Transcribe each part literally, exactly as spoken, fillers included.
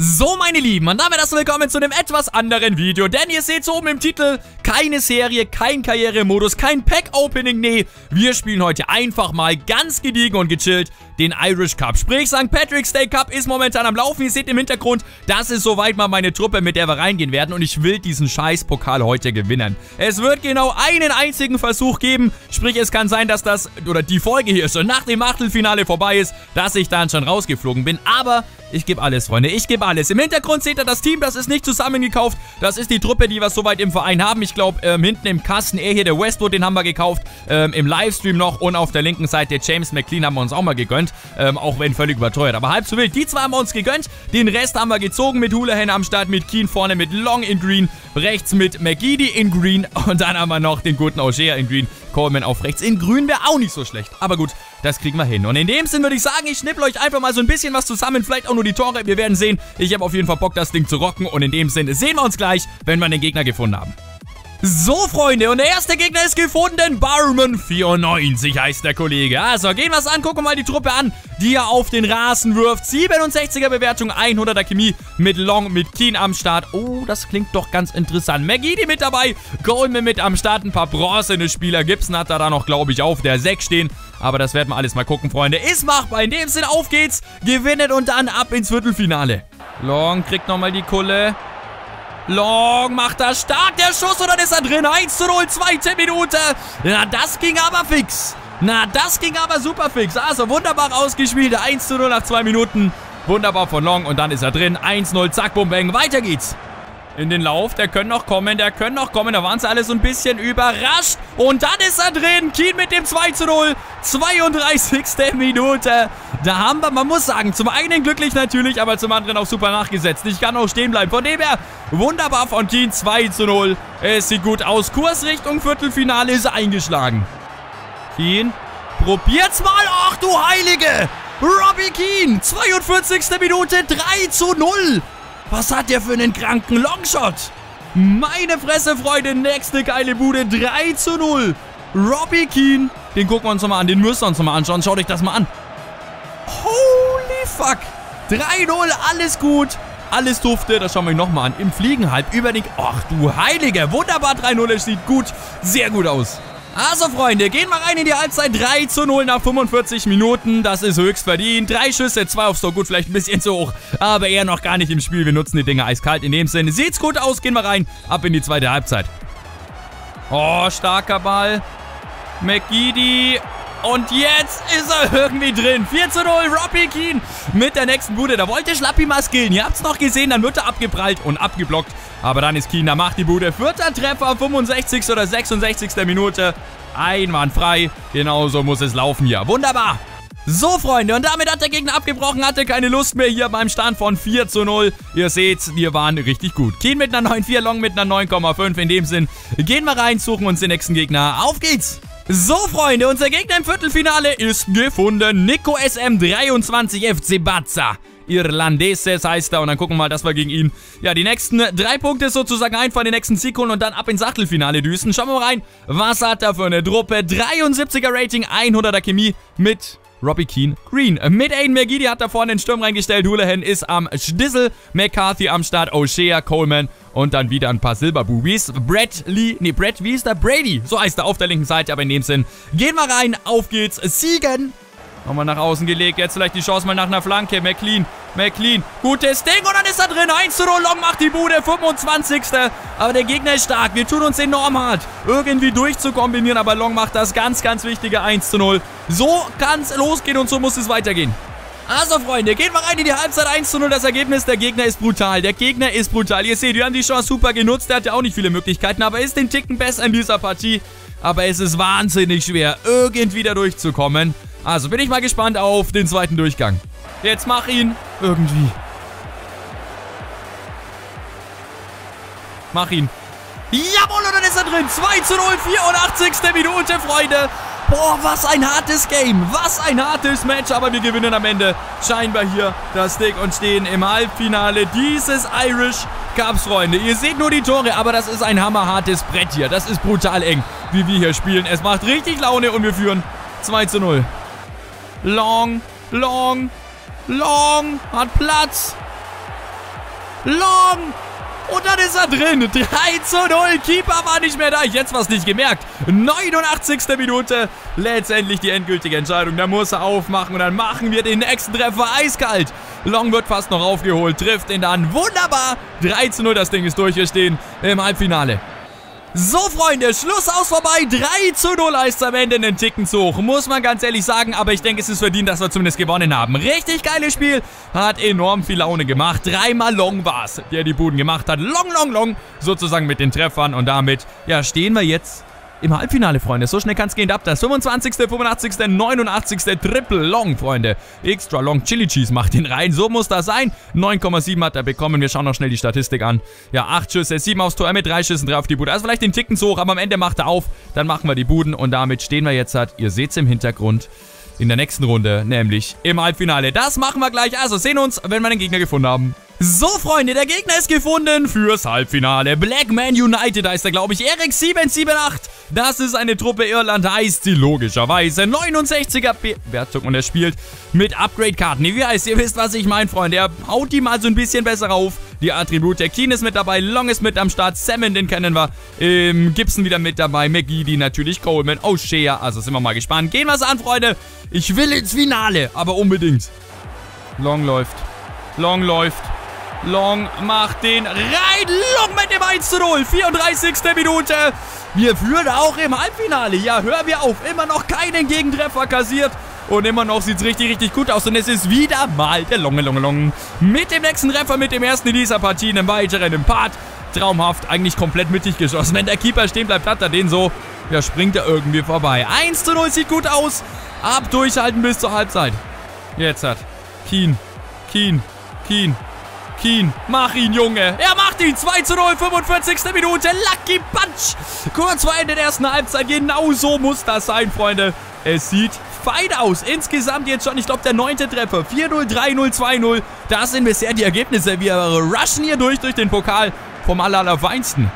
So, meine Lieben, und damit herzlich willkommen zu einem etwas anderen Video, denn ihr seht es oben im Titel, keine Serie, kein Karrieremodus, kein Pack-Opening, nee, wir spielen heute einfach mal ganz gediegen und gechillt den Irish Cup, sprich Sankt Patrick's Day Cup ist momentan am Laufen, ihr seht im Hintergrund, das ist soweit mal meine Truppe, mit der wir reingehen werden und ich will diesen scheiß Pokal heute gewinnen. Es wird genau einen einzigen Versuch geben, sprich es kann sein, dass das, oder die Folge hier schon nach dem Achtelfinale vorbei ist, dass ich dann schon rausgeflogen bin, aber ich gebe alles, Freunde, ich gebe alles. Im Hintergrund seht ihr das Team, das ist nicht zusammengekauft. Das ist die Truppe, die wir soweit im Verein haben. Ich glaube, ähm, hinten im Kasten, er hier, der Westbrook, den haben wir gekauft. Ähm, Im Livestream noch und auf der linken Seite, der James McLean haben wir uns auch mal gegönnt. Ähm, auch wenn völlig überteuert, aber halb so wild. Die zwei haben wir uns gegönnt, den Rest haben wir gezogen mit Hoolahan am Start, mit Keane vorne, mit Long in Green, rechts mit McGeady in Green und dann haben wir noch den guten O'Shea in Green. Coleman auf rechts in Grün wäre auch nicht so schlecht, aber gut, das kriegen wir hin. Und in dem Sinn würde ich sagen, ich schnipple euch einfach mal so ein bisschen was zusammen, vielleicht auch nur die Tore, wir werden sehen. Ich habe auf jeden Fall Bock, das Ding zu rocken und in dem Sinn sehen wir uns gleich, wenn wir den Gegner gefunden haben. So, Freunde, und der erste Gegner ist gefunden, Barman vierundneunzig heißt der Kollege. Also, gehen wir es an, gucken mal die Truppe an, die er auf den Rasen wirft. siebenundsechziger Bewertung, hunderter Chemie mit Long, mit Keane am Start. Oh, das klingt doch ganz interessant. McGeady mit dabei, Coleman mit am Start, ein paar bronzene Spieler. Gibson hat da noch, glaube ich, auf der sechs stehen. Aber das werden wir alles mal gucken, Freunde. Ist machbar, in dem Sinn, auf geht's, gewinnet und dann ab ins Viertelfinale. Long kriegt nochmal die Kulle. Long macht das stark, der Schuss, und dann ist er drin, eins zu null, zweite Minute, na das ging aber fix, na das ging aber super fix, also wunderbar ausgespielt, eins zu null nach zwei Minuten, wunderbar von Long und dann ist er drin, eins zu null, zack, bum, bang, weiter geht's. In den Lauf, der können noch kommen, der können noch kommen, da waren sie alle so ein bisschen überrascht und dann ist er drin, Keane mit dem zwei zu null, zweiunddreißigste Minute, da haben wir, man muss sagen, zum einen glücklich natürlich, aber zum anderen auch super nachgesetzt, ich kann auch stehen bleiben, von dem her, wunderbar von Keane, zwei zu null, es sieht gut aus, Kursrichtung Viertelfinale ist eingeschlagen. Keane, probiert's mal, ach du Heilige, Robbie Keane, zweiundvierzigste Minute, drei zu null, Was hat der für einen kranken Longshot? Meine Fresse, Freunde. Nächste geile Bude. drei zu null. Robbie Keane. Den gucken wir uns nochmal an. Den müssen wir uns nochmal anschauen. Schaut euch das mal an. Holy fuck. drei null. Alles gut. Alles dufte. Das schauen wir uns nochmal an. Im Fliegenhalb über den... Ach du Heilige. Wunderbar. drei null. Es sieht gut. Sehr gut aus. Also, Freunde, gehen wir rein in die Halbzeit. drei zu null nach fünfundvierzig Minuten. Das ist höchst verdient. Drei Schüsse, zwei aufs Tor. Gut, vielleicht ein bisschen zu hoch. Aber eher noch gar nicht im Spiel. Wir nutzen die Dinger eiskalt. In dem Sinne sieht's gut aus. Gehen wir rein. Ab in die zweite Halbzeit. Oh, starker Ball. McGeady. Und jetzt ist er irgendwie drin. vier zu null, Robbie Keane mit der nächsten Bude. Da wollte Schlappi mal skillen. Ihr habt es noch gesehen, dann wird er abgeprallt und abgeblockt. Aber dann ist Keane, da macht die Bude. Vierter Treffer, fünfundsechzigste oder sechsundsechzigste Minute. Einwandfrei. Genauso muss es laufen hier. Wunderbar. So, Freunde, und damit hat der Gegner abgebrochen, hatte keine Lust mehr hier beim Stand von vier zu null. Ihr seht, wir waren richtig gut. Keane mit einer neun Komma vier, Long mit einer neun Komma fünf. In dem Sinn, gehen wir rein, suchen uns den nächsten Gegner. Auf geht's. So, Freunde, unser Gegner im Viertelfinale ist gefunden. Nico S M dreiundzwanzig, F C Batza. Irlandeses heißt er. Und dann gucken wir mal, dass wir gegen ihn, ja, die nächsten drei Punkte sozusagen einfahren, den nächsten Sieg holen und dann ab ins Achtelfinale düsen. Schauen wir mal rein, was hat er für eine Truppe? dreiundsiebziger Rating, hunderter Chemie mit... Robbie Keane Green. Mit Aiden McGee, die hat da vorne den Sturm reingestellt. Hoolahan ist am Schlüssel. McCarthy am Start. O'Shea, Coleman und dann wieder ein paar Silberbubis. Brett Lee, nee, Brett, wie ist der? Brady. So heißt er auf der linken Seite, aber in dem Sinn. Gehen wir rein, auf geht's. Siegen. Nochmal nach außen gelegt. Jetzt vielleicht die Chance mal nach einer Flanke. McLean, McLean. Gutes Ding und dann ist er drin. eins zu null. Long macht die Bude. fünfundzwanzigste Aber der Gegner ist stark. Wir tun uns enorm hart, irgendwie durchzukombinieren. Aber Long macht das ganz, ganz wichtige eins zu null. So kann es losgehen und so muss es weitergehen. Also, Freunde, gehen wir rein in die Halbzeit. eins zu null, das Ergebnis, der Gegner ist brutal. Der Gegner ist brutal. Ihr seht, wir haben die Chance super genutzt. Der hatte auch nicht viele Möglichkeiten, aber ist den Ticken besser in dieser Partie. Aber es ist wahnsinnig schwer, irgendwie da durchzukommen. Also, bin ich mal gespannt auf den zweiten Durchgang. Jetzt mach ihn irgendwie. Mach ihn. Jawohl, und dann ist er drin. zwei zu null, vierundachtzigste Minute, Freunde. Boah, was ein hartes Game. Was ein hartes Match. Aber wir gewinnen am Ende scheinbar hier das Ding und stehen im Halbfinale dieses Irish Cups, Freunde. Ihr seht nur die Tore, aber das ist ein hammerhartes Brett hier. Das ist brutal eng, wie wir hier spielen. Es macht richtig Laune und wir führen zwei zu null. Long, Long, Long hat Platz. Long! Und dann ist er drin. drei zu null. Keeper war nicht mehr da. Ich hätte was nicht gemerkt. neunundachtzigste Minute. Letztendlich die endgültige Entscheidung. Da muss er aufmachen. Und dann machen wir den nächsten Treffer eiskalt. Long wird fast noch aufgeholt. Trifft ihn dann. Wunderbar. drei zu null. Das Ding ist durch. Wir stehen im Halbfinale. So, Freunde, Schluss aus vorbei. drei zu null heißt am Ende, einen Ticken zu hoch. Muss man ganz ehrlich sagen, aber ich denke, es ist verdient, dass wir zumindest gewonnen haben. Richtig geiles Spiel. Hat enorm viel Laune gemacht. Dreimal Long war es, der die Buden gemacht hat. Long, long, long. Sozusagen mit den Treffern. Und damit, ja, stehen wir jetzt im Halbfinale, Freunde. So schnell kann es gehen ab. Das fünfundzwanzigste, fünfundachtzigste, neunundachtzigste Triple Long, Freunde. Extra Long Chili Cheese macht den rein. So muss das sein. neun Komma sieben hat er bekommen. Wir schauen noch schnell die Statistik an. Ja, acht Schüsse, sieben aufs Tor, mit drei Schüssen, drei auf die Bude. Also vielleicht den Ticken zu hoch, aber am Ende macht er auf. Dann machen wir die Buden und damit stehen wir jetzt halt. Ihr seht es im Hintergrund in der nächsten Runde, nämlich im Halbfinale. Das machen wir gleich. Also sehen uns, wenn wir den Gegner gefunden haben. So, Freunde, der Gegner ist gefunden fürs Halbfinale. Blackman United heißt er, glaube ich. Eric sieben sieben acht. Das ist eine Truppe. Irland heißt sie logischerweise. neunundsechziger Bewertung und er spielt mit Upgrade-Karten. Wie heißt, ihr wisst, was ich meine, Freunde. Er haut die mal so ein bisschen besser auf. Die Attribute. Keane ist mit dabei. Long ist mit am Start. Salmon, den kennen wir. Ähm, Gibson wieder mit dabei. McGeady natürlich. Coleman. O'Shea. Also sind wir mal gespannt. Gehen wir es an, Freunde. Ich will ins Finale, aber unbedingt. Long läuft. Long läuft. Long macht den rein. Long mit dem eins zu null. vierunddreißigste Minute. Wir führen auch im Halbfinale. Ja, hören wir auf. Immer noch keinen Gegentreffer kassiert. Und immer noch sieht es richtig, richtig gut aus. Und es ist wieder mal der Longe, Longe, Long. Mit dem nächsten Treffer, mit dem ersten in dieser Partie, einem weiteren im Part. Traumhaft, eigentlich komplett mittig geschossen. Wenn der Keeper stehen bleibt, hat er den so. Ja, springt er irgendwie vorbei. eins zu null sieht gut aus. Ab durchhalten bis zur Halbzeit. Jetzt hat Keane, Keane, Keane. Keane, mach ihn, Junge. Er macht ihn. zwei zu null, fünfundvierzigste Minute. Lucky Punch. Kurz vor Ende der ersten Halbzeit. Genau so muss das sein, Freunde. Es sieht fein aus. Insgesamt jetzt schon, ich glaube, der neunte Treffer. vier null, drei null, zwei null. Das sind bisher die Ergebnisse. Wir rushen hier durch, durch den Pokal vom allerfeinsten.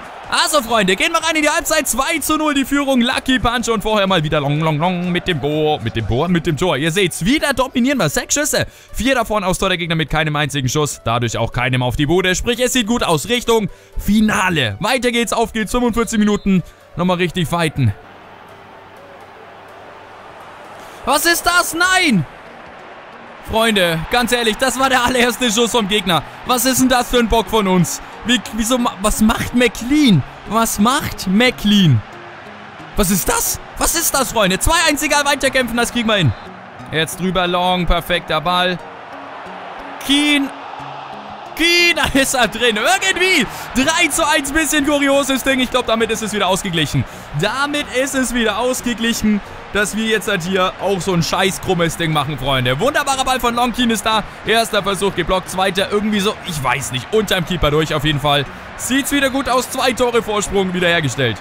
Also, Freunde, gehen wir rein in die Halbzeit. zwei zu null die Führung. Lucky Punch und vorher mal wieder Long, Long, Long mit dem Bohr, mit dem Bohr, mit dem Tor. Ihr seht's, wieder dominieren wir. Sechs Schüsse. Vier davon aus Tor, der Gegner mit keinem einzigen Schuss. Dadurch auch keinem auf die Bude. Sprich, es sieht gut aus. Richtung Finale. Weiter geht's, auf geht's. fünfundvierzig Minuten. Nochmal richtig fighten. Was ist das? Nein! Freunde, ganz ehrlich, das war der allererste Schuss vom Gegner. Was ist denn das für ein Bock von uns? Wie, wieso, was macht McLean? Was macht McLean? Was ist das? Was ist das, Freunde? Zwei einziger weiterkämpfen, das kriegen wir hin. Jetzt drüber Long, perfekter Ball. Keane. Keane, da ist er drin. Irgendwie. drei zu eins, bisschen kurioses Ding. Ich glaube, damit ist es wieder ausgeglichen. Damit ist es wieder ausgeglichen. Dass wir jetzt halt hier auch so ein scheiß krummes Ding machen, Freunde. Wunderbarer Ball von Long, Keane ist da. Erster Versuch geblockt, zweiter irgendwie so, ich weiß nicht, unterm Keeper durch auf jeden Fall. Sieht's wieder gut aus, zwei Tore Vorsprung wiederhergestellt.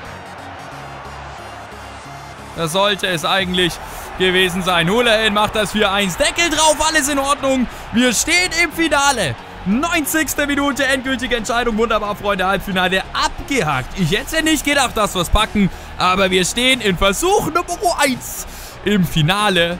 Das sollte es eigentlich gewesen sein. Hoolahan macht das vier eins. Deckel drauf, alles in Ordnung. Wir stehen im Finale. neunzigste Minute, endgültige Entscheidung. Wunderbar, Freunde, Halbfinale abgehakt. Ich hätte nicht gedacht, dass wir es packen. Aber wir stehen in Versuch Nummer eins im Finale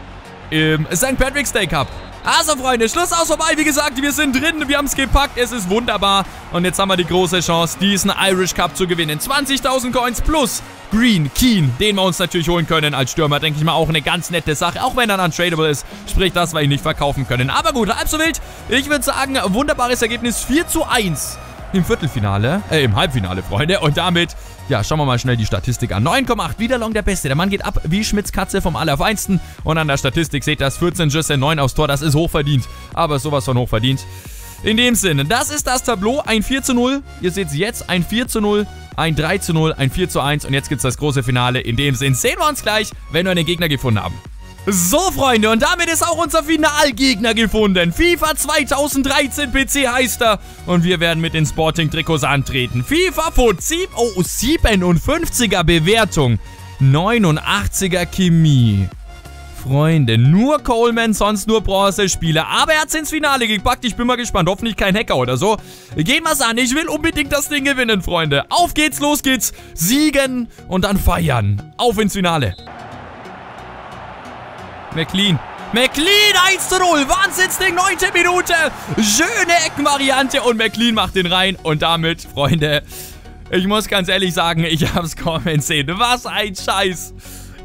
im Sankt Patrick's Day Cup. Also, Freunde, Schluss aus vorbei. Wie gesagt, wir sind drin, wir haben es gepackt, es ist wunderbar. Und jetzt haben wir die große Chance, diesen Irish Cup zu gewinnen. zwanzigtausend Coins plus Green, Keane, den wir uns natürlich holen können als Stürmer. Denke ich mal, auch eine ganz nette Sache, auch wenn er dann tradable ist. Sprich, dass wir ihn nicht verkaufen können. Aber gut, halb so wild. Ich würde sagen, wunderbares Ergebnis, vier zu eins. Im Viertelfinale, äh, im Halbfinale, Freunde. Und damit, ja, schauen wir mal schnell die Statistik an. neun Komma acht, wieder Long der Beste. Der Mann geht ab wie Schmidts Katze vom Allerfeinsten. Und an der Statistik seht ihr das, vierzehn Schüsse, neun aufs Tor. Das ist hochverdient, aber sowas von hochverdient. In dem Sinne, das ist das Tableau. Ein vier zu null, ihr seht es jetzt, ein vier zu null, ein drei zu null, ein vier zu eins. Und jetzt gibt es das große Finale. In dem Sinne sehen wir uns gleich, wenn wir einen Gegner gefunden haben. So, Freunde, und damit ist auch unser Finalgegner gefunden. FIFA zweitausenddreizehn P C heißt er. Und wir werden mit den Sporting-Trikots antreten. FIFA Foot siebenundfünfziger Bewertung. neunundachtziger Chemie. Freunde, nur Coleman, sonst nur Bronzespieler. Aber er hat es ins Finale gepackt. Ich bin mal gespannt. Hoffentlich kein Hacker oder so. Gehen wir's an. Ich will unbedingt das Ding gewinnen, Freunde. Auf geht's, los geht's. Siegen und dann feiern. Auf ins Finale. McLean, McLean eins zu null, Wahnsinnsding, neunte Minute, schöne Eckenvariante und McLean macht den rein. Und damit, Freunde, ich muss ganz ehrlich sagen, ich hab's kaum gesehen. Was ein Scheiß.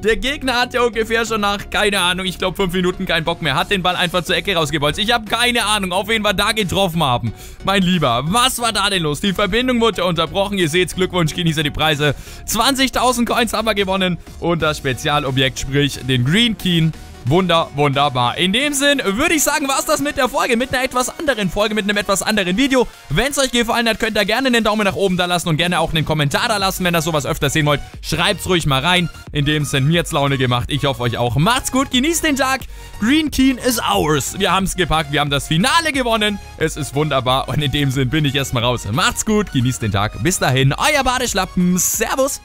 Der Gegner hat ja ungefähr schon nach, keine Ahnung, ich glaube fünf Minuten keinen Bock mehr. Hat den Ball einfach zur Ecke rausgebolzt. Ich habe keine Ahnung, auf wen wir da getroffen haben. Mein Lieber, was war da denn los? Die Verbindung wurde unterbrochen. Ihr seht's, Glückwunsch, genieße die Preise. zwanzigtausend Coins haben wir gewonnen. Und das Spezialobjekt, sprich den Green Keen. Wunder, wunderbar. In dem Sinn würde ich sagen, war es das mit der Folge, mit einer etwas anderen Folge, mit einem etwas anderen Video. Wenn es euch gefallen hat, könnt ihr gerne einen Daumen nach oben da lassen und gerne auch einen Kommentar da lassen, wenn ihr sowas öfter sehen wollt. Schreibt's ruhig mal rein. In dem Sinn, mir hat's Laune gemacht. Ich hoffe, euch auch. Macht's gut, genießt den Tag. Green Keen is ours. Wir haben's gepackt, wir haben das Finale gewonnen. Es ist wunderbar und in dem Sinn bin ich erstmal raus. Macht's gut, genießt den Tag. Bis dahin, euer Badeschlappen. Servus.